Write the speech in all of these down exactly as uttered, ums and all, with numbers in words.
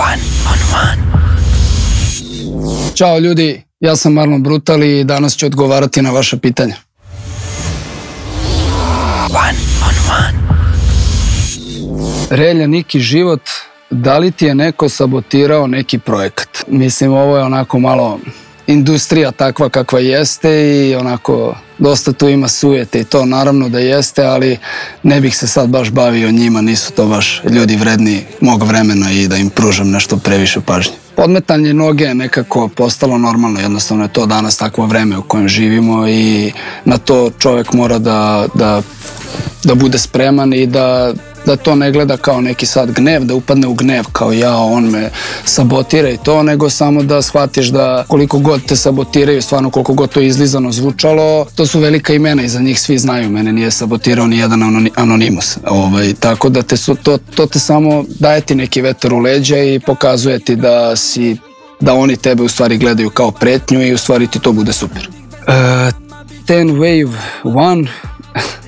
One on one. Ćao ljudi, ja sam Marlon Brutal i danas ću odgovarati na vaše pitanja. One on one. Relja, Niki, život, da li ti je neko sabotirao neki projekat? Mislim, ovo je onako malo industrija takva kakva jeste i onako dosta tu ima sujete i to naravno da jeste, ali ne bih se sad baš bavio njima, nisu to baš ljudi vredni mog vremena i da im pružam nešto previše pažnje. Podmetanje noge je nekako postalo normalno, jednostavno je to danas takvo vreme u kojem živimo i na to čovjek mora da, da, da bude spreman i da da to ne gleda kao neki sad gnev, da upadne u gnev kao ja, on me sabotira i to, nego samo da shvatiš da koliko god te sabotiraju, stvarno koliko god to izlizano zvučalo, to su velika imena i za njih svi znaju, mene nije sabotirao ni jedan anonimus. Ovaj, tako da te su, to, to te samo daje ti neki veter u leđa i pokazuje ti da, si, da oni tebe u stvari gledaju kao pretnju i u stvari ti to bude super. Uh, ten wave one,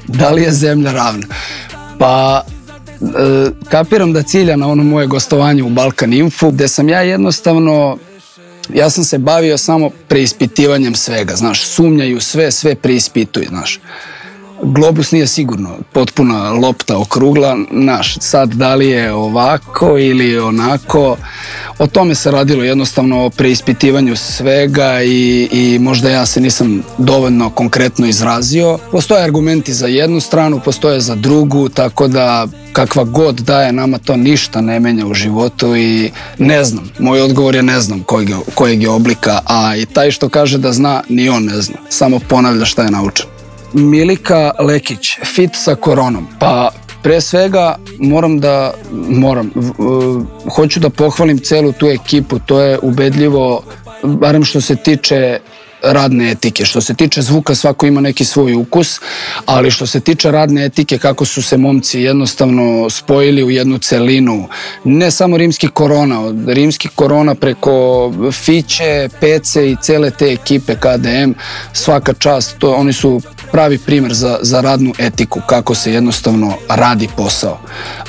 da li je zemlja ravna? Pa... Kapiram da cilja na ono moje gostovanje u Balkan Info, gdje sam ja jednostavno, ja sam se bavio samo preispitivanjem svega, znaš, sumnjaju sve, sve preispituju, znaš. Globus nije sigurno potpuna lopta okrugla, znaš, sad da li je ovako ili onako, o tome se radilo jednostavno o preispitivanju svega i, i možda ja se nisam dovoljno konkretno izrazio. Postoje argumenti za jednu stranu, postoje za drugu, tako da kakva god daje nama to ništa ne menja u životu i ne znam, moj odgovor je ne znam kojeg, kojeg je oblika, a i taj što kaže da zna, ni on ne zna, samo ponavlja šta je naučen. Milika Lekić, fit sa koronom. Pa pre svega moram da, moram, uh, hoću da pohvalim celu tu ekipu, to je ubedljivo, barem što se tiče radne etike. Što se tiče zvuka, svako ima neki svoj ukus, ali što se tiče radne etike, kako su se momci jednostavno spojili u jednu celinu, ne samo rimski korona, od rimski korona preko Fiće, Pece i cele te ekipe K D M, svaka čast, to, oni su pravi primjer za, za radnu etiku, kako se jednostavno radi posao.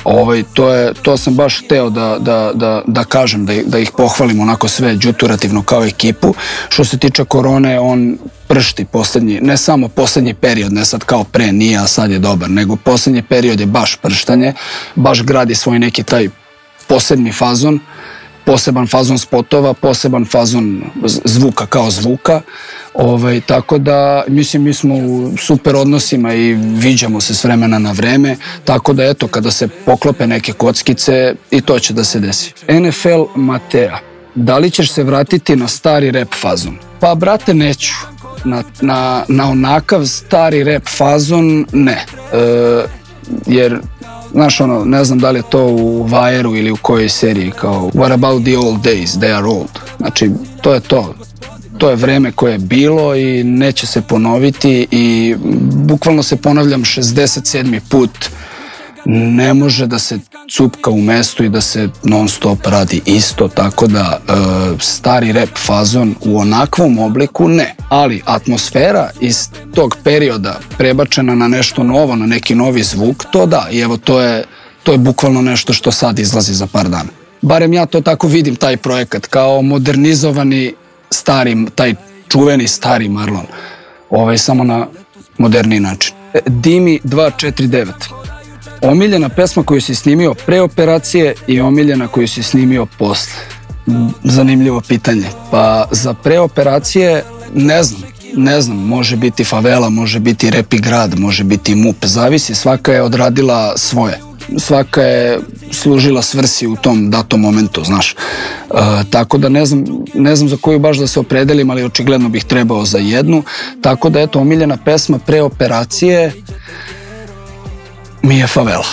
Ovaj, to, je, to sam baš hteo da, da, da, da kažem, da, da ih pohvalim onako sve đuturativno kao ekipu. Što se tiče korona, on pršti posljednji, ne samo posljednji period, ne sad kao pre nije, a sad je dobar, nego posljednji period je baš prštanje, baš gradi svoj neki taj posebni fazon, poseban fazon spotova, poseban fazon zvuka kao zvuka, ovaj, tako da mislim mi smo u super odnosima i viđamo se s vremena na vreme, tako da eto kada se poklope neke kockice i to će da se desi. N F L Matea, da li ćeš se vratiti na stari rap fazon? Pa, brate, neću. Na, na, na onakav stari rap fazon, ne. E, jer, znaš, ono, ne znam da li je to u Vajeru ili u kojoj seriji, kao What about the old days, they are old. Znači, to je to. To je vreme koje je bilo i neće se ponoviti i bukvalno se ponavljam šezdeset sedmi put. Ne može da se cupka u mestu i da se non stop radi isto, tako da e, stari rap fazon u onakvom obliku ne, ali atmosfera iz tog perioda prebačena na nešto novo, na neki novi zvuk, to da, i evo to je, to je bukvalno nešto što sad izlazi za par dana. Barem ja to tako vidim taj projekat, kao modernizovani stari, taj čuveni stari Marlon, ovaj, samo na moderni način. Dimi dvesta četrdeset devet. Omiljena pesma koju si snimio pre operacije i omiljena koju si snimio posle. Zanimljivo pitanje. Pa za pre operacije ne znam, ne znam, može biti Favela, može biti Repi grad, može biti Mup, zavisi, svaka je odradila svoje. Svaka je služila svrsi u tom datom momentu, znaš. E, tako da ne znam, ne znam za koju baš da se opredelim, ali očigledno bih trebao za jednu. Tako da eto, omiljena pesma pre operacije mi je Favela.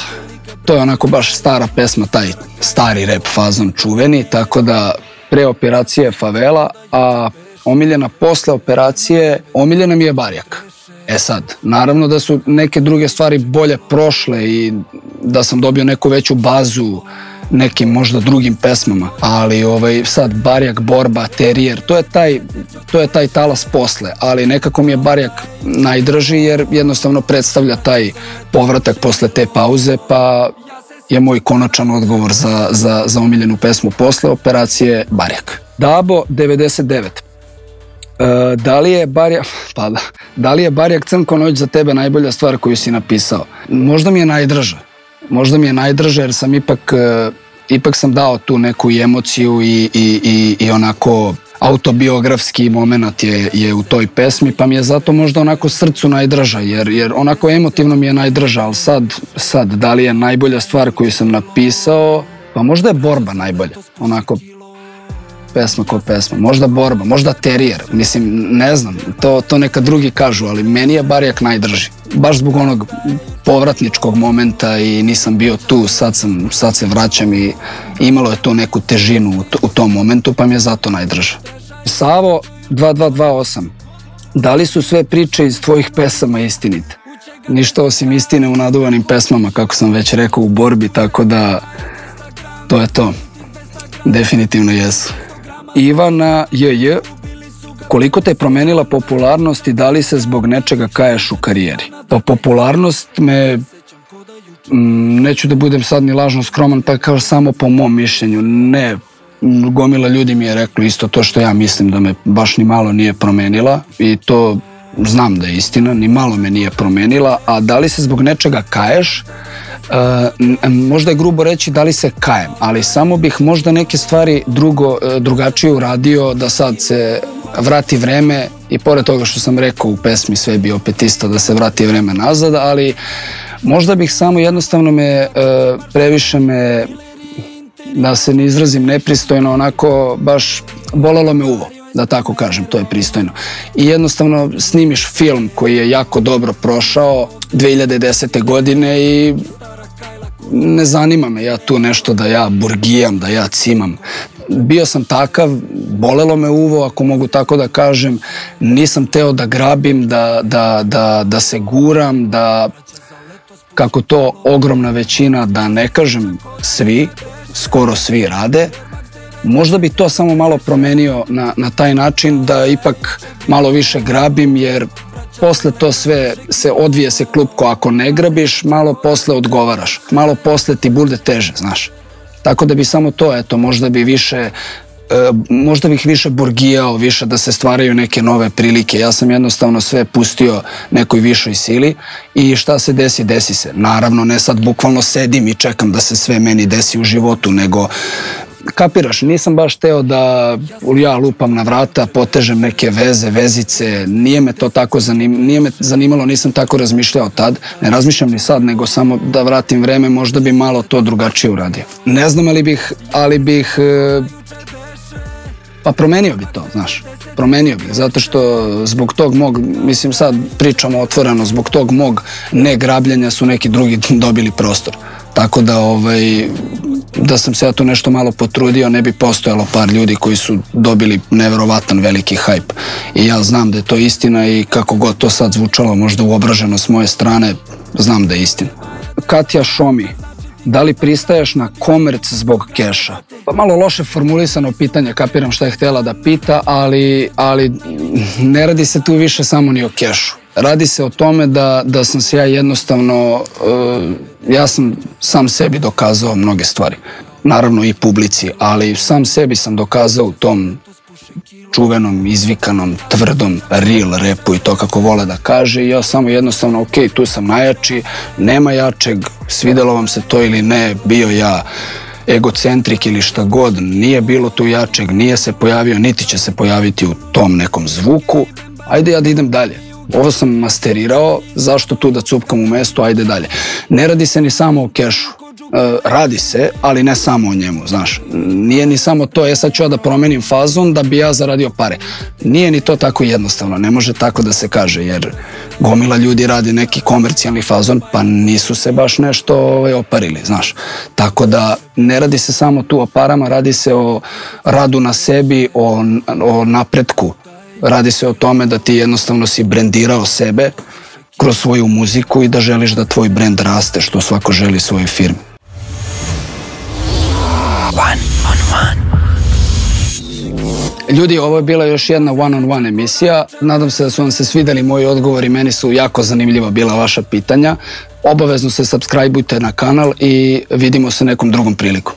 To je onako baš stara pesma, taj stari rap fazon čuveni, tako da pre operacije je Favela, a omiljena posle operacije, omiljena mi je Barjak. E sad, naravno da su neke druge stvari bolje prošle i da sam dobio neku veću bazu nekim možda drugim pesmama, ali ovaj, sad Barjak, Borba, Terijer, to je taj, to je taj talas posle, ali nekako mi je Barjak najdrži jer jednostavno predstavlja taj povratak posle te pauze, pa je moj konačan odgovor za omiljenu pesmu posle operacije Barjak. Dabo devedeset devet. Da li je Barjak, pa da li je Barjak Crnko noć za tebe najbolja stvar koju si napisao? Možda mi je najdraža. Možda mi je najdraža jer sam ipak ipak sam dao tu neku emociju i onako autobiografski moment je u toj pesmi, pa mi je zato možda onako srcu najdraža, jer onako emotivno mi je najdraža, ali sad, da li je najbolja stvar koju sam napisao, pa možda je Borba najbolja, onako pesma ko pesma, možda Borba, možda Terijer, mislim, ne znam, to neka drugi kažu, ali meni je Barjak najdraži, baš zbog onog povratničkog momenta i nisam bio tu, sad se vraćam i imalo je to neku težinu u tom momentu, pa mi je zato najdraža. Savo dva dva dva osam, da li su sve priče iz tvojih pesama istinite? Ništa osim istine u naduvanim pesmama, kako sam već rekao, u Borbi, tako da to je to, definitivno jesu. Ivana J J, koliko te je promenila popularnost i da li se zbog nečega kaješ u karijeri? Pa popularnost me, neću da budem sad ni lažno skroman, pa kao samo po mom mišljenju, ne, gomila ljudi mi je rekla isto to što ja mislim, da me baš ni malo nije promenila i to znam da je istina, ni malo me nije promenila, a da li se zbog nečega kaješ? Možda je grubo reći da li se kajem, ali samo bih možda neke stvari drugačije uradio, da sad se vrati vreme i pored toga što sam rekao u pesmi sve bi opet isto, da se vrati vreme nazad, ali možda bih samo jednostavno me previše me, da se ne izrazim nepristojno, onako baš bolelo me uvo, da tako kažem, to je pristojno. I jednostavno snimiš film koji je jako dobro prošao dve hiljade desete. godine i ne zanima me ja tu nešto da ja burgijam, da ja cimam. Bio sam takav, bolelo me uvo, ako mogu tako da kažem, nisam teo da grabim, da se guram, da, kako to ogromna većina, da ne kažem svi, skoro svi rade. Možda bi to samo malo promenio na taj način, da ipak malo više grabim, jer posle to sve se odvije se klupko, ako ne grabiš, malo posle odgovaraš, malo posle ti bude teže, znaš. Tako da bi samo to, eto, možda bi više, možda bih više burgijao, više da se stvaraju neke nove prilike. Ja sam jednostavno sve pustio nekoj višoj sili i šta se desi, desi se. Naravno, ne sad bukvalno sedim i čekam da se sve meni desi u životu, nego... Kapiraš, nisam baš teo da ja lupam na vrata, potežem neke veze, vezice, nije me to tako zanimalo, nisam tako razmišljao tad, ne razmišljam ni sad, nego samo da vratim vreme, možda bi malo to drugačije uradio. Ne znam, ali bih, ali bih, pa promenio bi to, znaš, promenio bi, zato što zbog tog mog, mislim sad pričamo otvoreno, zbog tog mog negrabljanja su neki drugi dobili prostor, tako da ovaj... Da sam se ja tu nešto malo potrudio, ne bi postojalo par ljudi koji su dobili neverovatan veliki hajp. I ja znam da je to istina i kako god to sad zvučalo, možda uobraženo s moje strane, znam da je istina. Katja Šomi, da li pristaješ na komerc zbog keša? Pa malo loše formulisano pitanje, kapiram šta je htjela da pita, ali, ali ne radi se tu više samo ni o kešu. Radi se o tome da, da sam se ja jednostavno, e, ja sam sam sebi dokazao mnoge stvari, naravno i publici, ali sam sebi sam dokazao u tom čuvenom, izvikanom, tvrdom real rapu i to kako vole da kaže i ja samo jednostavno, okej, tu sam najjači, nema jačeg, svidelo vam se to ili ne, bio ja egocentrik ili šta god, nije bilo tu jačeg, nije se pojavio, niti će se pojaviti u tom nekom zvuku, ajde ja da idem dalje. Ovo sam masterirao, zašto tu da cupkam u mestu, ajde dalje. Ne radi se ni samo o kešu, radi se, ali ne samo o njemu, znaš. Nije ni samo to, ja sad ću ja da promenim fazon da bi ja zaradio pare. Nije ni to tako jednostavno, ne može tako da se kaže, jer gomila ljudi radi neki komercijalni fazon, pa nisu se baš nešto oparili, znaš. Tako da ne radi se samo tu o parama, radi se o radu na sebi, o napretku. Radi se o tome da ti jednostavno si brendirao sebe kroz svoju muziku i da želiš da tvoj brend raste, što svako želi svoje firme. Ljudi, ovo je bila još jedna one on one emisija. Nadam se da su vam se svidjeli moji odgovori, meni su jako zanimljiva bila vaša pitanja. Obavezno se subscribeujte na kanal i vidimo se nekom drugom prilikom.